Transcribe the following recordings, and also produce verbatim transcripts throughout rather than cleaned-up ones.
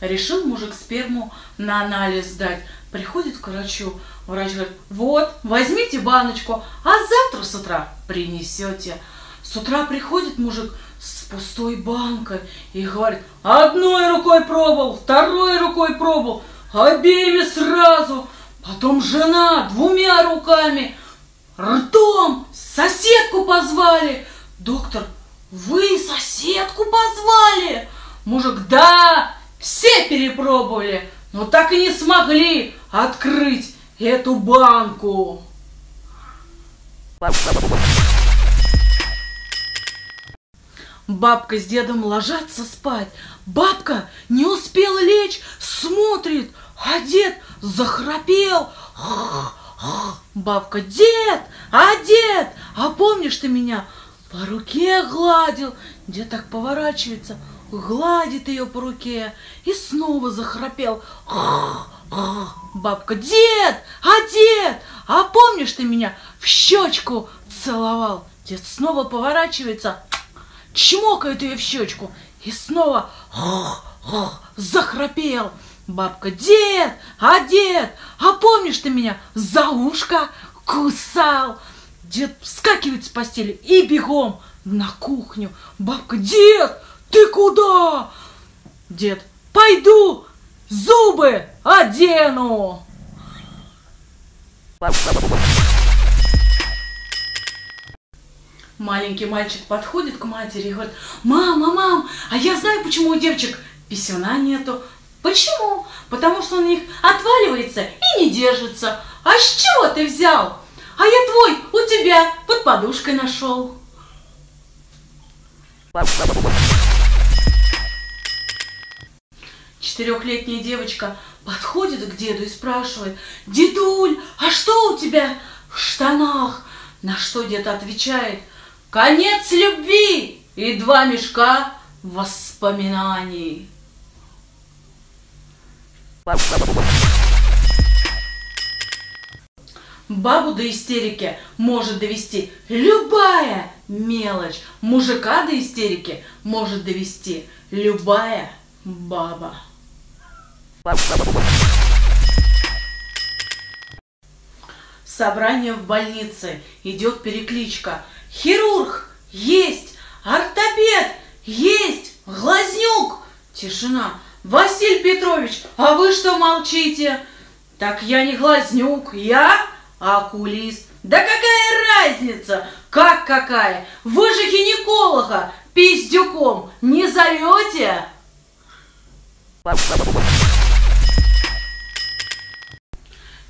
Решил мужик сперму на анализ сдать. Приходит к врачу. Врач говорит: вот, возьмите баночку, а завтра с утра принесете. С утра приходит мужик с пустой банкой и говорит: одной рукой пробовал, второй рукой пробовал, обеими сразу. Потом жена двумя руками, ртом, соседку позвали. Доктор: вы соседку позвали? Мужик: да, все перепробовали, но так и не смогли открыть эту банку. Бабка с дедом ложатся спать. Бабка не успела лечь, смотрит, а дед захрапел. Бабка: дед, а дед, а помнишь, ты меня по руке гладил? Дед так поворачивается, гладит ее по руке и снова захрапел. Бабка: дед, а дед, а помнишь, ты меня в щечку целовал? Дед снова поворачивается, чмокает ее в щечку и снова захрапел. Бабка: дед, а дед, а помнишь, ты меня за ушко кусал? Дед вскакивает с постели и бегом на кухню. Бабка: дед, ты куда? Дед: пойду зубы одену. Маленький мальчик подходит к матери и говорит: мама, мам, а я знаю, почему у девочек писюна нету. Почему? Потому что он у них отваливается и не держится. А с чего ты взял? А я твой у тебя под подушкой нашел. Четырехлетняя девочка подходит к деду и спрашивает: дедуль, а что у тебя в штанах? На что дед отвечает: конец любви и два мешка воспоминаний. Бабу до истерики может довести любая мелочь. Мужика до истерики может довести любая баба. Собрание в больнице. Идет перекличка. Хирург есть, ортопед есть, глазнюк. Тишина. Василий Петрович, а вы что молчите? Так я не глазнюк, я окулист. Да какая разница? Как какая? Вы же гинеколога пиздюком не зовете?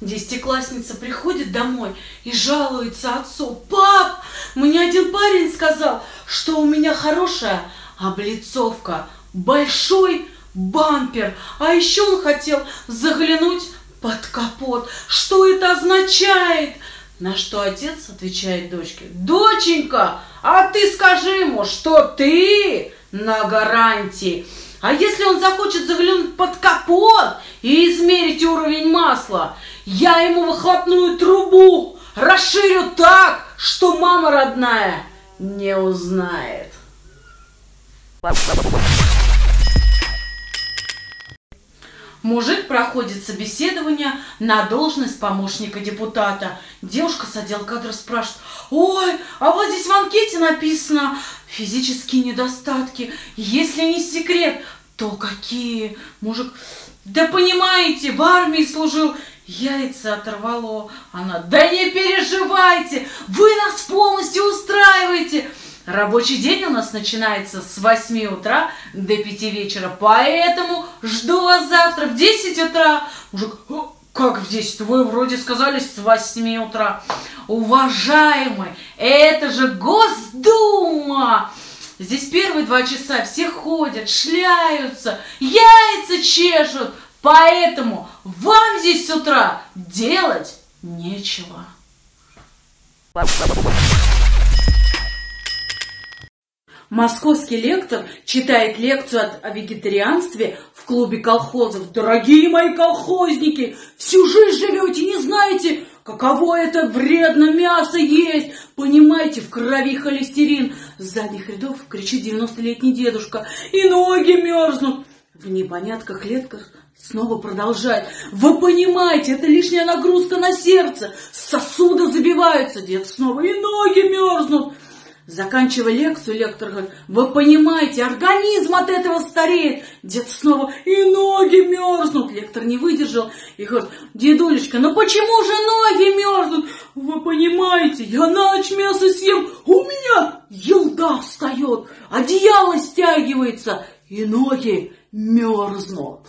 Десятиклассница приходит домой и жалуется отцу: пап, мне один парень сказал, что у меня хорошая облицовка, большой бампер, а еще он хотел заглянуть под капот. Что это означает? На что отец отвечает дочке: доченька, а ты скажи ему, что ты на гарантии. А если он захочет заглянуть под капот и измерить уровень масла, я ему выхлопную трубу расширю так, что мама родная не узнает. Мужик проходит собеседование на должность помощника депутата. Девушка с отдела кадров спрашивает: ой, а вот здесь в анкете написано физические недостатки. Если не секрет, то какие? Мужик: да понимаете, в армии служил, яйца оторвало. Она: да не переживайте, вы нас полностью устраиваете. Рабочий день у нас начинается с восьми утра до пяти вечера, поэтому жду вас завтра в десять утра. Мужик: как в десять? Вы вроде сказали с восьми утра. Уважаемый, это же Госдума. Здесь первые два часа все ходят, шляются, яйца чешут, поэтому вам здесь с утра делать нечего. Московский лектор читает лекцию о вегетарианстве в клубе колхозов. Дорогие мои колхозники, всю жизнь живете, не знаете, каково это вредно мясо есть. Понимаете, в крови холестерин. С задних рядов кричит девяностолетний дедушка: и ноги мерзнут. в непонятках Летков снова продолжает. Вы понимаете, это лишняя нагрузка на сердце. Сосуды забиваются, дед снова, и ноги мерзнут. Заканчивая лекцию, лектор говорит, вы понимаете, организм от этого стареет. Дед снова, и ноги мерзнут. Лектор не выдержал и говорит, дедулечка, ну почему же ноги мерзнут? Вы понимаете, я на ночь мясо съем, у меня елда встает, одеяло стягивается, и ноги мерзнут.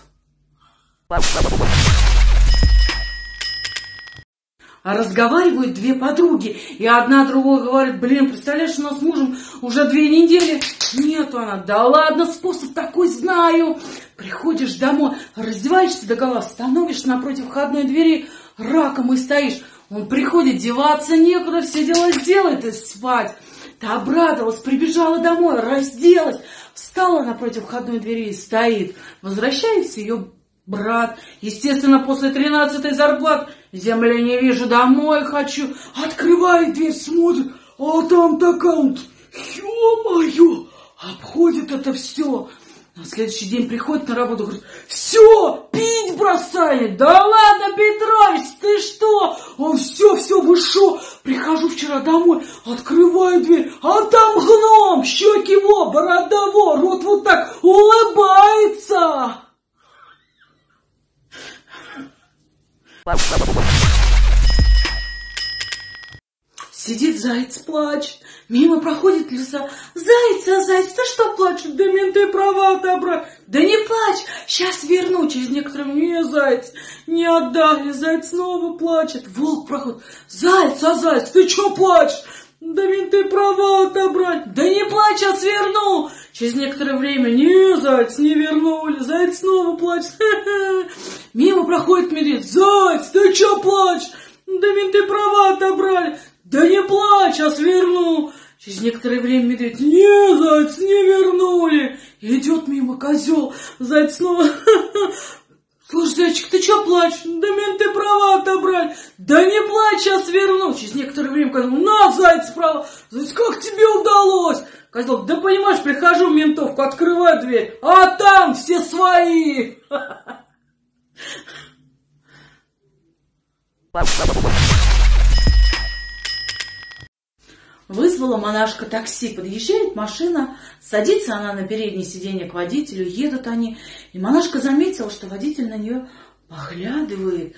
Разговаривают две подруги, и одна другой говорит, блин, представляешь, у нас с мужем уже две недели нету. Она, да ладно, способ такой знаю. Приходишь домой, раздеваешься догола, становишься напротив входной двери, раком и стоишь. Он приходит, деваться некуда, все дела сделает и спать. Ты обрадовалась, прибежала домой, разделась, встала напротив входной двери и стоит. Возвращается ее брат, естественно, после тринадцатой зарплаты, земли не вижу, домой хочу. Открывает дверь, смотрит, а там-то аккаунт. Ё-моё, обходит это все. На следующий день приходит на работу, говорит, все, пить бросает. Да ладно, Петрович, ты что? Он все, все, вы шо? Прихожу вчера домой, открываю дверь, а там гном, щеки его, борода его, рот вот так улыбается. Сидит заяц, плачет. Мимо проходит лиса. Заяц, а заяц, ты что плачешь? Да менты права отобрали. Да не плачь, сейчас верну. Через некоторое время, заяц, не отдали. Заяц снова плачет. Волк проходит. Заяц, а заяц, ты что плачешь? Да менты права отобрали. Да не плачь, а сверну. Через некоторое время, не, заяц, не вернули. Заяц снова плачет. Мимо проходит медведь. Заяц, ты чё плачешь? Да менты права отобрали. Да не плачь, а сверну. Через некоторое время медведь. Не, заяц, не вернули. Идет мимо козел. Заяц снова. Слушай, зайчик, ты чё плачешь? Да менты права отобрали. Да не плачь, а сверну. Через некоторое время козел. На, заяц, права. Заяц, как тебе удалось? Козел, да понимаешь, прихожу в ментовку, открываю дверь. А там все свои. Вызвала монашка такси, подъезжает машина, садится она на переднее сиденье к водителю, едут они, и монашка заметила, что водитель на нее поглядывает.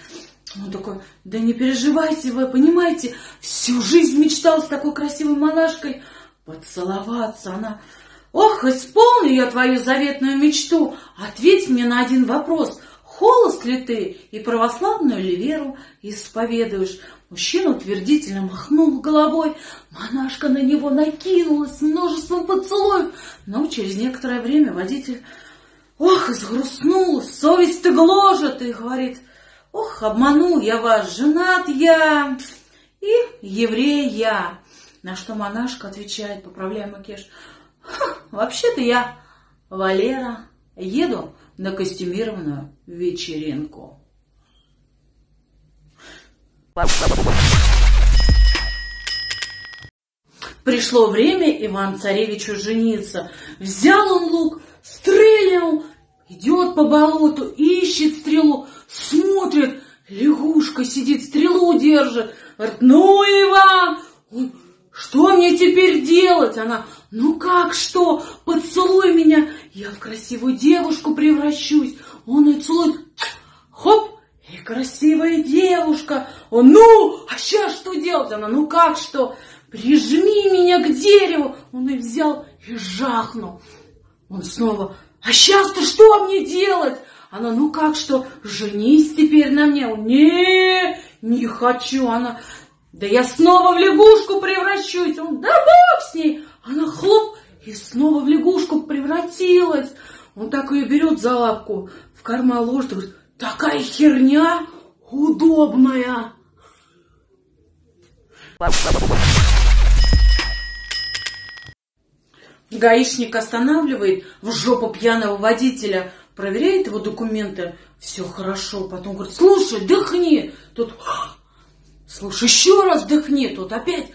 Он такой, да не переживайте вы, понимаете, всю жизнь мечтала с такой красивой монашкой поцеловаться. Она, ох, исполню я твою заветную мечту, ответь мне на один вопрос. Холост ли ты и православную ли веру исповедуешь? Мужчина утвердительно махнул головой. Монашка на него накинулась множеством поцелуев. Но через некоторое время водитель, ох, изгрустнул, совесть-то гложет, и говорит, ох, обманул я вас, женат я и еврей я. На что монашка отвечает, поправляя макияж, вообще-то я Валера, еду на костюмированную вечеринку. Пришло время Иван-Царевичу жениться. Взял он лук, стрелянул, идет по болоту, ищет стрелу, смотрит, лягушка сидит, стрелу держит. Говорит, ну, Иван, он, что мне теперь делать? Она, ну как что, поцелуй меня, я в красивую девушку превращусь. Он ее целует, хоп, и красивая девушка. Он, ну, а сейчас что делать? Она, ну как что, прижми меня к дереву. Он ее взял и жахнул. Он снова, а сейчас-то что мне делать? Она, ну как что, женись теперь на мне. Он, не, не хочу. Она, да я снова в лягушку превращусь. Он, да бог с ней. Она хлоп и снова в лягушку превратилась. Он так ее берет за лапку, в карман ложит и говорит, такая херня удобная. Гаишник останавливает в жопу пьяного водителя, проверяет его документы. Все хорошо. Потом говорит, слушай, дыхни. Тут... Слушай, еще раз вдохни, тут опять.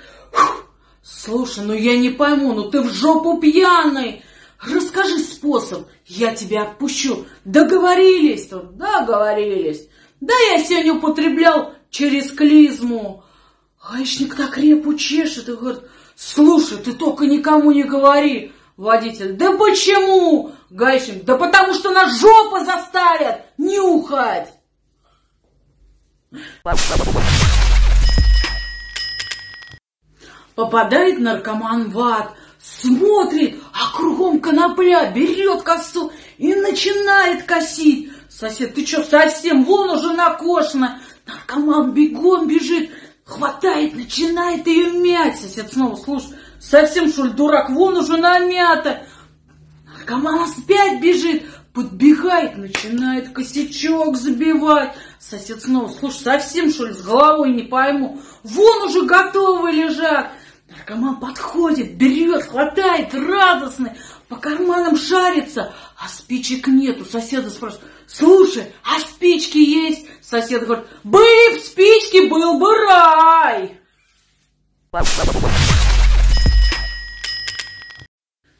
Слушай, ну я не пойму, ну ты в жопу пьяный. Расскажи способ, я тебя отпущу. Договорились тут, договорились. Да я сегодня употреблял через клизму. Гаишник так репу чешет и говорит, слушай, ты только никому не говори. Водитель, да почему? Гаишник, да потому что нас жопа заставят нюхать. Попадает наркоман в ад, смотрит, а кругом конопля, берет косу и начинает косить. Сосед, ты что, совсем? Вон уже накошено. Наркоман бегом бежит, хватает, начинает ее мять. Сосед снова, слушай, совсем, что ли, дурак? Вон уже намято. Наркоман опять бежит, подбегает, начинает косячок забивать. Сосед снова, слушай, совсем, что ли, с головой, не пойму. Вон уже готовы лежат. Наркоман подходит, берет, хватает, радостный, по карманам шарится, а спичек нету. Соседа спрашивает, слушай, а спички есть? Сосед говорит, были б спички, был бы рай.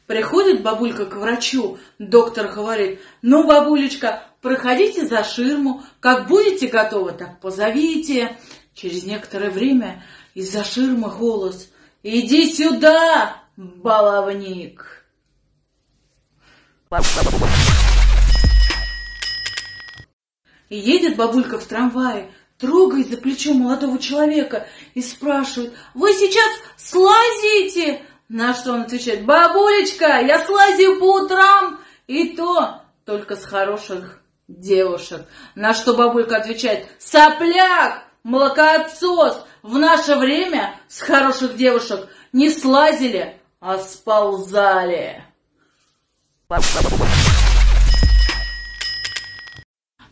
Приходит бабулька к врачу, доктор говорит, ну, бабулечка, проходите за ширму, как будете готовы, так позовите. Через некоторое время из-за ширмы голос, иди сюда, баловник. Едет бабулька в трамвае, трогает за плечо молодого человека и спрашивает, вы сейчас слазите? На что он отвечает, бабулечка, я слазю по утрам, и то только с хороших девушек. На что бабулька отвечает, сопляк, молокоотсос, в наше время с хороших девушек не слазили, а сползали.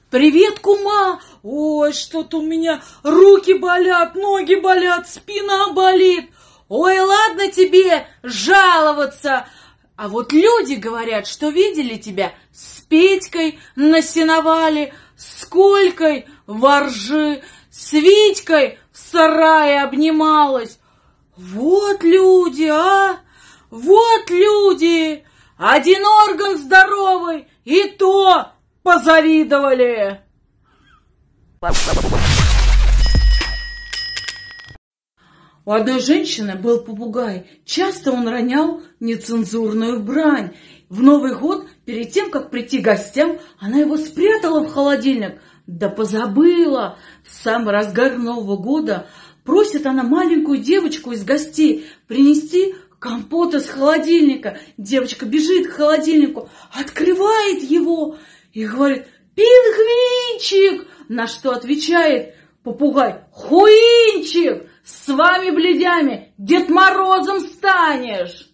Привет, кума! Ой, что-то у меня руки болят, ноги болят, спина болит. Ой, ладно тебе жаловаться. А вот люди говорят, что видели тебя с Петькой на сеновале, с Колькой во ржи, с Витькой в сарае обнималась. Вот люди, а! Вот люди! Один орган здоровый, и то позавидовали. У одной женщины был попугай. Часто он ронял нецензурную брань. В Новый год, перед тем, как прийти к гостям, она его спрятала в холодильник. Да позабыла! В самый разгар Нового года просит она маленькую девочку из гостей принести компот из холодильника. Девочка бежит к холодильнику, открывает его и говорит, «Пингвинчик!» На что отвечает попугай, «Хуинчик!» С вами, блядями, Дед Морозом станешь!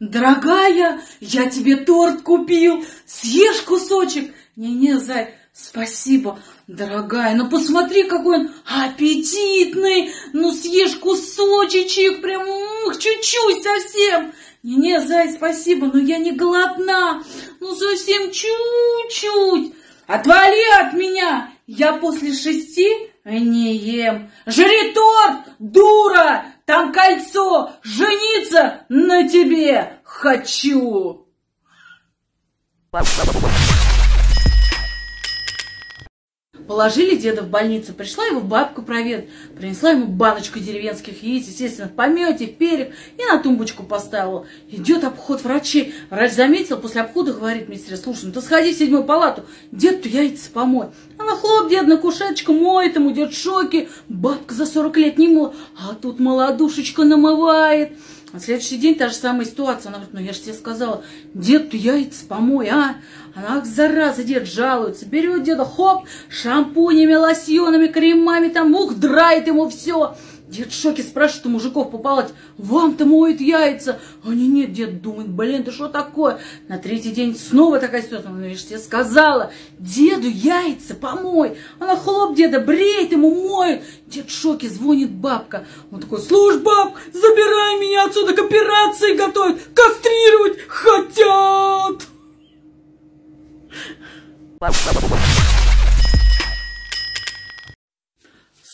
Дорогая, я тебе торт купил, съешь кусочек. Не-не, зай, спасибо, дорогая, ну посмотри, какой он аппетитный, ну съешь кусочек, прям чуть-чуть совсем. Не-не, зай, спасибо, но я не голодна, ну совсем чуть-чуть. Отвали от меня, я после шести не ем. Жри торт, дура, там кольцо, жениться на тебе хочу. Положили деда в больницу, пришла его бабка проведать, принесла ему баночку деревенских яиц, естественно, в помете, в перьях, и на тумбочку поставила. Идет обход врачей. Врач заметил, после обхода говорит медсестре, слушай, ну ты сходи в седьмую палату, дед-то яйца помой. Она хлоп, дед на кушеточку моет, ему дед в шоке, бабка за сорок лет не мыла, а тут молодушечка намывает. На следующий день та же самая ситуация. Она говорит, ну я же тебе сказала, дед, ты яйца помой, а? Она, ах, зараза, дед жалуется. Берет деда, хоп, шампунями, лосьонами, кремами, там, ух, драет ему все. Дед в шоке, спрашивает у мужиков по палате, вам-то моют яйца? Они нет, дед думает, блин, да что такое? На третий день снова такая ситуация. Она, ну я же тебе сказала, деду яйца помой. Она хлоп деда, бреет ему, моет. Дед в шоке, звонит бабка. Он такой, слушай, баб, забирай меня отсюда, к операции готовят, кастрировать хотят.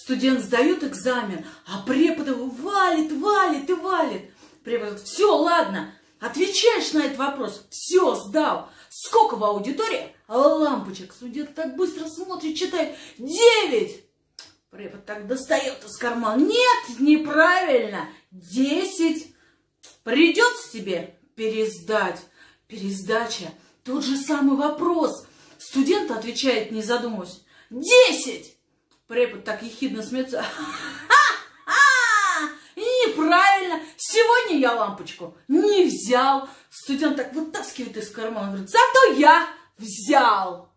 Студент сдает экзамен, а препод его валит, валит и валит. Препод: все, ладно, отвечаешь на этот вопрос, все, сдал. Сколько в аудитории лампочек? Студент так быстро смотрит, читает: девять. Препод так достает из кармана: нет, неправильно, десять. Придется тебе пересдать. Пересдача. Тот же самый вопрос. Студент отвечает, не задумываясь: десять. Препод так ехидно смеется: ха-ха-ха! Неправильно! Сегодня я лампочку не взял. Студент так вытаскивает из кармана, говорит: зато я взял.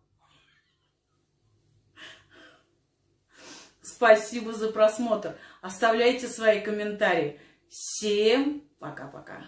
Спасибо за просмотр. Оставляйте свои комментарии. Всем пока-пока.